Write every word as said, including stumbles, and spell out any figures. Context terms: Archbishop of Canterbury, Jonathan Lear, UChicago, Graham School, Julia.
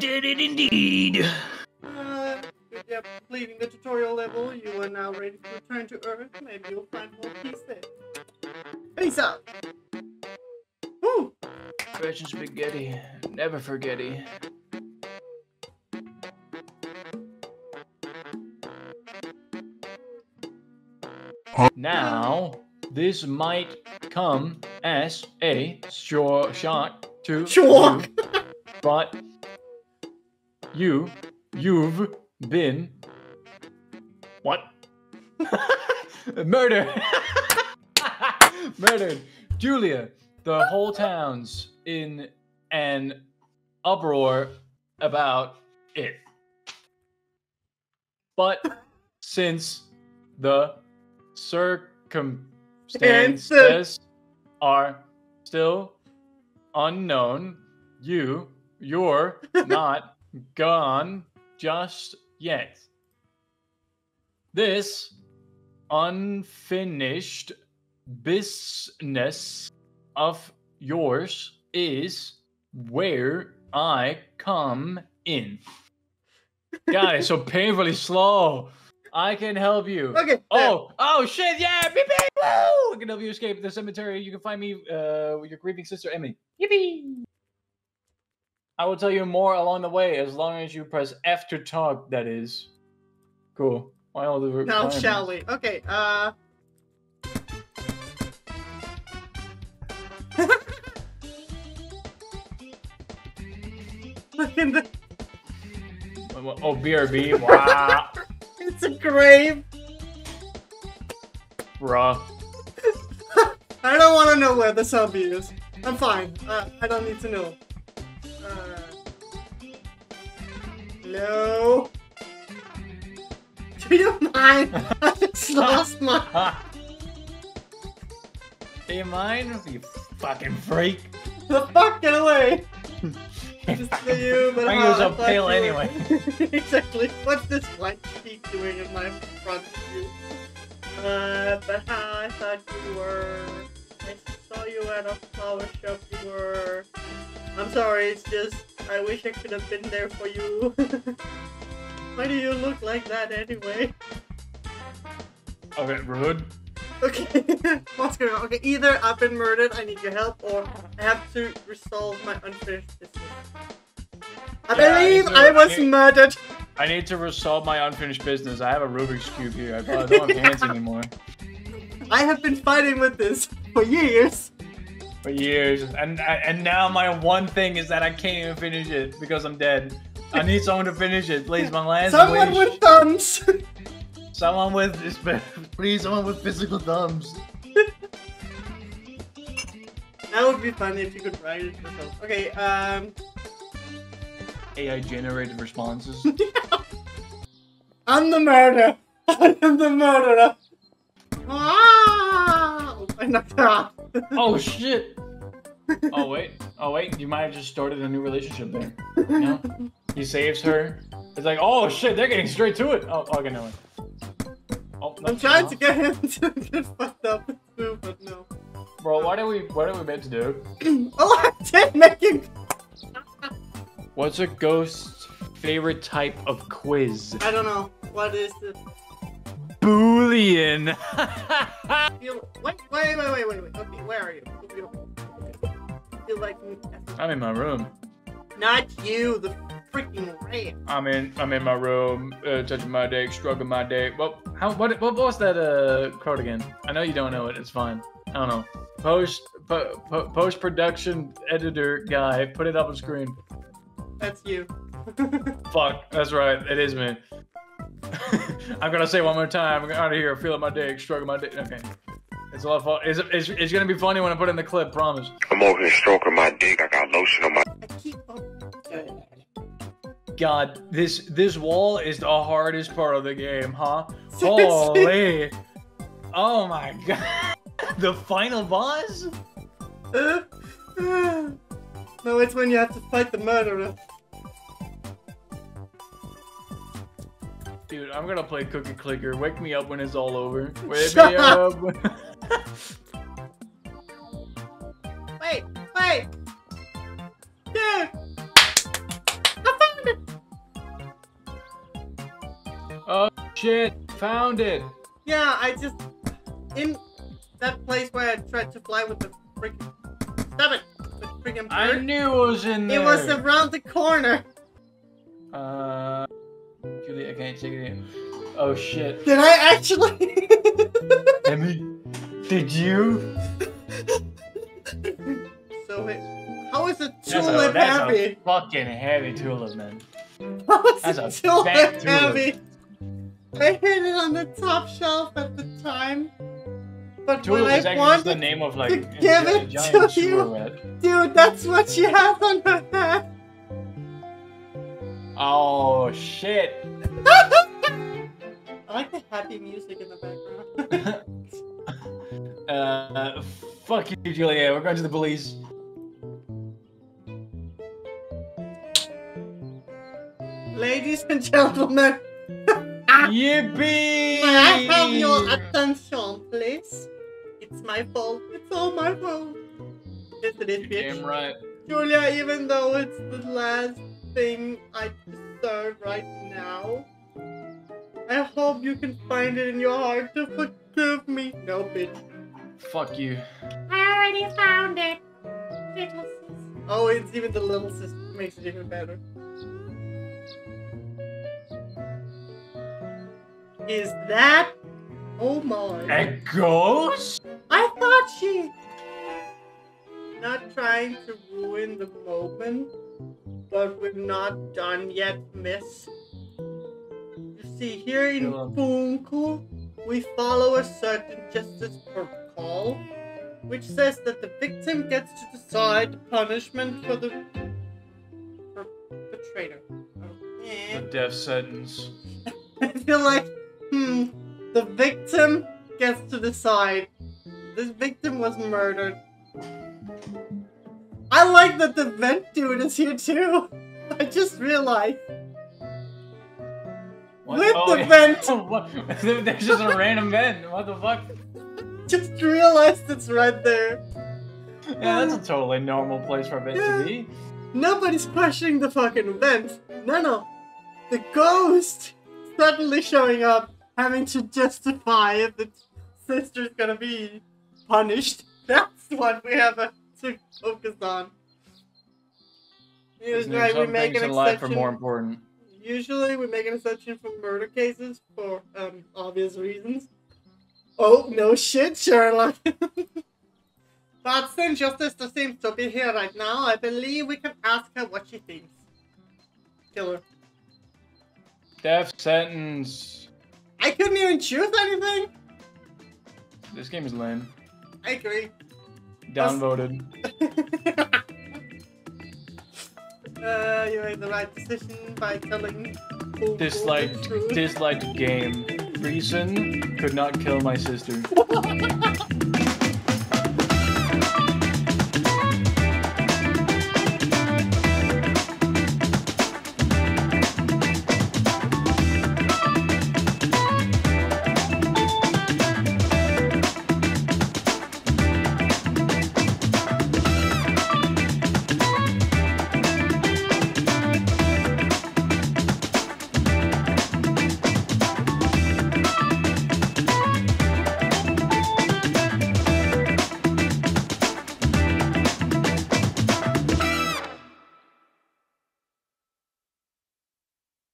did it indeed. Uh, good job completing the tutorial level. You are now ready to return to Earth. Maybe you'll find more peace there. Peace out. Woo! Fresh and spaghetti. Never forgetty. Now, this might come as a sure shock to sure. you, but you, you've been what? Murdered, murdered. Julia, the whole town's in an uproar about it, but since the circumstances are still unknown, you you're not gone just yet. This unfinished business of yours is where I come in. God, it's so painfully slow. I can help you. Okay. Oh, uh, oh shit, yeah, beep, beep, woo! I can help you escape the cemetery. You can find me uh, with your grieving sister, Emily. Yippee! I will tell you more along the way, as long as you press F to talk, that is. Cool. Why all the now shall we? Okay, uh... Look in the... Oh, B R B, wow! It's a grave. Bruh. I don't want to know where the zombie is. I'm fine. Uh, I don't need to know. Uh, hello? Do you mind? I just lost my... Do you mind? You fucking freak. The fuck? Get away! Just for you, but I'm so pale anyway. Exactly. What's this white sheep doing in my front view? Uh, but how I thought you were. I saw you at a flower shop. You were. I'm sorry. It's just I wish I could have been there for you. Why do you look like that anyway? Okay, Rude. Okay, what's going on? Okay, either I've been murdered, I need your help, or I have to resolve my unfinished business. I yeah, believe I, to, I was I need, murdered! I need to resolve my unfinished business. I have a Rubik's Cube here. I probably don't have hands anymore. I have been fighting with this for years. For years. And, and now my one thing is that I can't even finish it because I'm dead. I need someone to finish it, please. My last Someone wish. with thumbs! Someone with this, please, someone with physical thumbs. That would be funny if you could write it yourself. Okay, um... A I generated responses. I'm the murderer! I am the murderer! Ah! Oh, I knocked her off. Oh shit! Oh wait, oh wait, you might have just started a new relationship there. You know? He saves her. It's like, oh shit, they're getting straight to it! Oh, okay, no. Oh, I'm trying enough. to get him to get fucked up too, but no. Bro, what are we what are we meant to do? Oh, I did make him. What's a ghost's favorite type of quiz? I don't know. What is this? Boolean. Wait, wait, wait, wait, wait, wait. Okay, where are you? You like me? I'm in my room. Not you. The freaking rain. I'm in. I'm in my room, uh, touching my dick, stroking my dick. Well, how? What? What was that? Uh, quote again. I know you don't know it. It's fine. I don't know. Post po, po, post production editor guy, put it up on screen. That's you. Fuck. That's right. It is me. I'm gonna say it one more time. I'm out of here. Feeling my dick, stroking my dick. Okay. It's a lot of fun. It's, it's, it's gonna be funny when I put in the clip. Promise. I'm over here stroking my dick. I got lotion on my. I keep on. God, this this wall is the hardest part of the game, huh? Holy! Oh my god! The final boss? Uh, uh. No, it's when you have to fight the murderer. Dude, I'm gonna play Cookie Clicker. Wake me up when it's all over. Wake Shut me up! up. Wait, wait! Dude! Shit, found it. Yeah, I just... In that place where I tried to fly with the freaking... Stop it! The freaking bird. I knew it was in there! It was around the corner! Uh... Julia, I can't take it in. Oh shit. Did I actually? Emmy? Did you? So wait, how is a tulip heavy? That's a fucking heavy tulip, man. How is that's a tulip heavy? I hid it on the top shelf at the time. But tulip when is I wanted the name of, like, to give a, it a to you, red. Dude, that's what she has on her head. Oh shit! I like the happy music in the background. uh, fuck you, Julia. We're going to the police. Ladies and gentlemen. Yippee! May I have your attention, please? It's my fault. It's all my fault. Yes, it is, bitch. Damn right. Julia, even though it's the last thing I deserve right now, I hope you can find it in your heart to forgive me. No, bitch. Fuck you. I already found it. Little sis. Oh, it's even the little sis makes it even better. Is that... Oh my... That ghost? I thought she... Not trying to ruin the moment, but we're not done yet, miss. See, here in Bunku, we follow a certain justice protocol, which says that the victim gets to decide the punishment for the for betrayer. Okay. A death sentence. I feel like, hmm, the victim gets to decide. This victim was murdered. I like that the vent dude is here too. I just realized. What? With oh, the yeah. vent! There's just a random vent, what the fuck? Just realized it's right there. Yeah, that's a totally normal place for a vent yeah. to be. Nobody's questioning the fucking vent. No, no. The ghost suddenly showing up, having to justify if the sister's gonna be punished. That's what we have to focus on. Usually right, we make an exception. Are more important. Usually we make an exception for murder cases for um, obvious reasons. Oh, no shit, Sherlock. But since Justice seems to be here right now, I believe we can ask her what she thinks. Kill her. Death sentence. I couldn't even choose anything. This game is lame. I agree. Downvoted. Uh, you made the right decision by telling Bunku disliked, the truth. Disliked game. Reason, could not kill my sister.